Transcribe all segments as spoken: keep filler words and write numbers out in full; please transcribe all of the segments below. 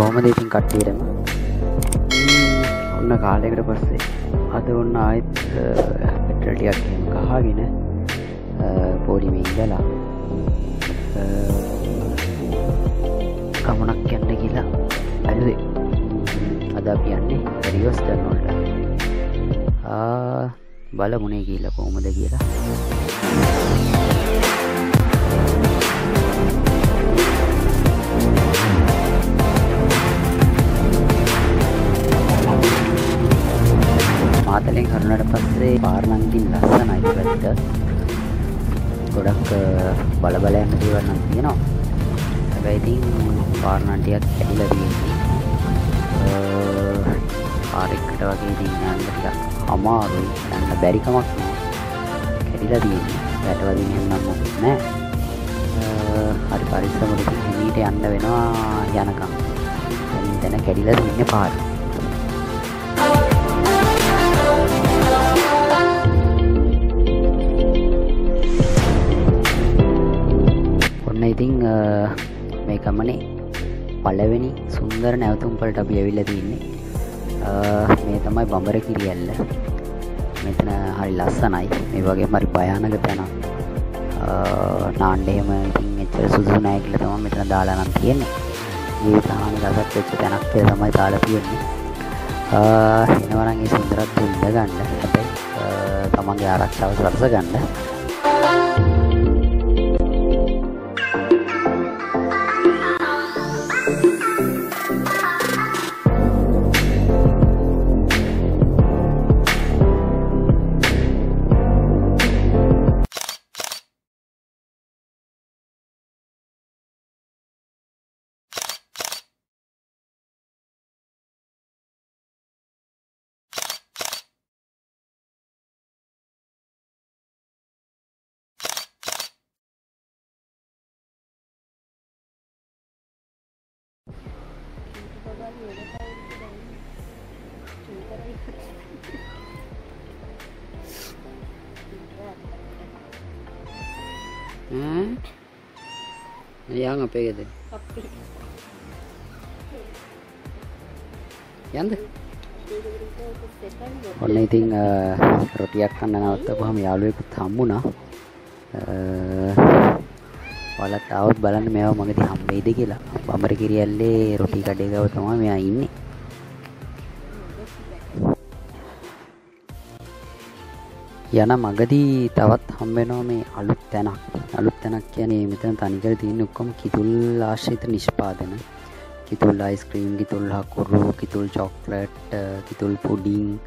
කොහොමද ඉතින් කට්ටියටම ඔන්න කාලයකට පස්සේ අද ඔන්න ආයෙත් පෙට්‍රල් ටිකක් එහෙම ගහගෙන පොඩිමේ ඉඳලා ගමනක් යන්න කියලා ඇදුවේ. අද අපි යන්නේ රිවර්ස් ටර්න් වලට. ආ බලමුනේ කියලා කොහොමද කියලා. මාතලෙන් කරුණාට පස්සේ පාරණන්ගින් ලස්සනයි පැත්තට. ගොඩක් බලබල යන දේවල් නම් තියෙනවා. හැබැයි ඉතින් පාරණන් ටිකක් ඇදලා තියෙන්නේ. පාරෙකට වගේ දිනන්න ටිකක් අමාරුයි. යන්න බැරි කමක් නෑ. කැඩිලා තියෙන්නේ. වැටවලින් යන්න මොකක් නෑ. හරි පරිස්සමට ඉඳීට යන්න වෙනවා යනකම්. දැන් කැඩිලා තියෙන්නේ පාර. ඉතින් මේ ගමනේ පළවෙනි සුන්දර නැවතුම් වලට අපි ඇවිල්ලා තින්නේ. මේ තමයි බඹර කිරියල්ල. මෙතන හරි ලස්සනයි. මේ වගේම හරි භයානක තැනක්. නාන්න එහෙම ඉතින් එච්චර සුදුසු නැහැ කියලා තමයි මෙතන දාලා නම් තියෙන්නේ. මේ තාම රසක් වෙච්ච තැනක් කියලා තමයි දාලා තියෙන්නේ. එනවා නම් ඒ සුන්දරත්වය ඉඳ ගන්න. හැබැයි තමන්ගේ ආරක්ෂාව රස ගන්න. Hmm? Yang apa gitu? Yang tuh? Orang itu nggak roti akan dan atau kami alu ikut tamu na. Walau tahu balan mewah magdi hamil deh gila. Bambar kiri alle roti kadega atau kami ini. යන මගදී තවත් හම්බෙනවා මේ අලුත් තැනක්. අලුත් තැනක් කියන්නේ මෙතන තනිකර තියෙන ඔක්කොම කිතුල් ආශ්‍රිත නිෂ්පාදන. කිතුල් අයිස්ක්‍රීම්, කිතුල් හකුරු, කිතුල් චොක්ලට්, කිතුල් පුඩින්,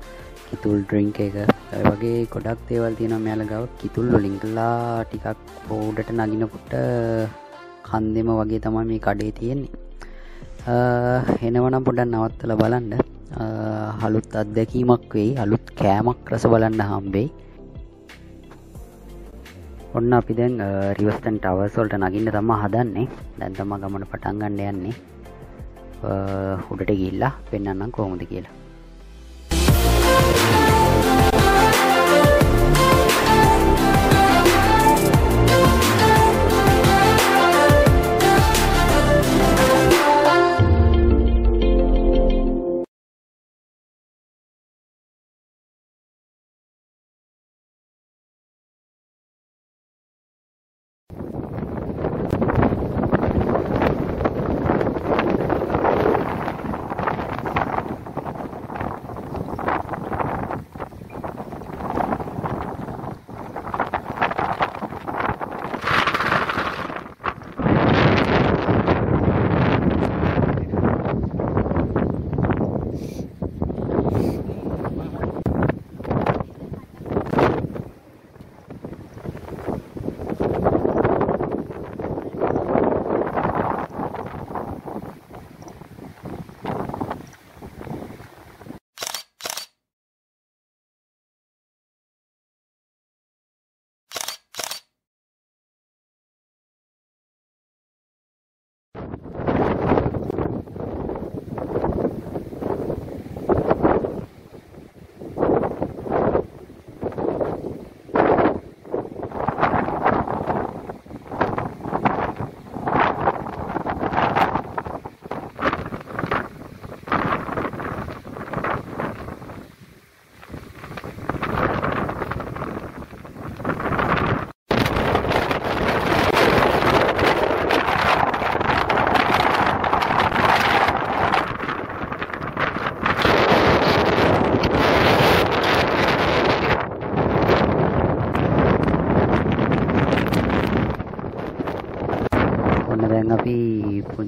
කිතුල් ඩ්‍රින්ක් එක. ඒ වගේ ගොඩක් දේවල් තියෙනවා මෙයාලා ගාව. කිතුල් වලින් ගලා ටිකක් පොඩට නගිනකොට කන්දෙම වගේ තමයි මේ කඩේ තියෙන්නේ. එනවනම් පොඩ්ඩක් නවත්තලා බලන්න. අලුත් අත්දැකීමක් වෙයි. අලුත් කෑමක් රස බලන්න හම්බෙයි. ඔන්න අපි දැන් රිවර්ස් ටර්න් ටවර්ස් වලට නගින්න තමයි හදන්නේ. දැන් තමයි ගමන පටන් ගන්න යන්නේ. උඩට ගිහිල්ලා පෙන්නන්නම් කොහොමද කියලා.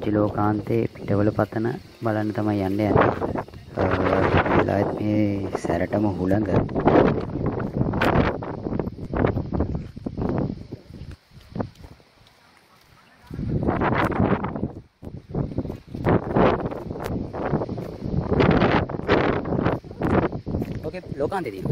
පුංචි ලෝකාන්තේ පිටවල පතන බලන්න තමයි යන්නේ. වෙලාවත් මේ සැරටම හුළඟ. ओके ලෝකාන්තේ දිනු.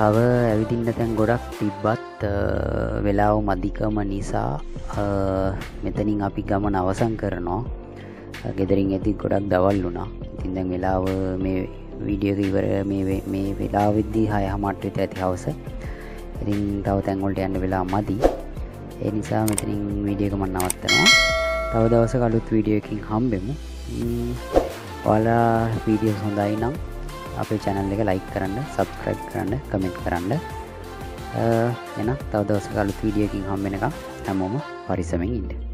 තව ඇවිදින්න තැන් ගොඩක් තිබ්බත් වෙලාව මදිකම නිසා මෙතනින් අපි ගමන අවසන් කරනවා. ගෙදරින් ඇති ගොඩක් දවල් වුණා. ඉතින් දැන් වෙලාව මේ වීඩියෝ එක ඉවර මේ මේ වෙලාවෙදී හයමාට විතර ඇති හවස. ඉතින් තව තැන් වලට යන්න වෙලාව මදි. ඒ නිසා මෙතනින් වීඩියෝ එක මම නවත්තනවා. තව දවසක අලුත් වීඩියෝ එකකින් හම්බෙමු. ඔයාලා වීඩියෝ හොඳයි නම් අපේ channel එක like කරන්න, subscribe කරන්න, comment කරන්න. එහෙනම් තව දවසක අලුත් වීඩියෝ එකකින් හම්බ වෙනකම් හැමෝම පරිස්සමෙන් ඉන්න.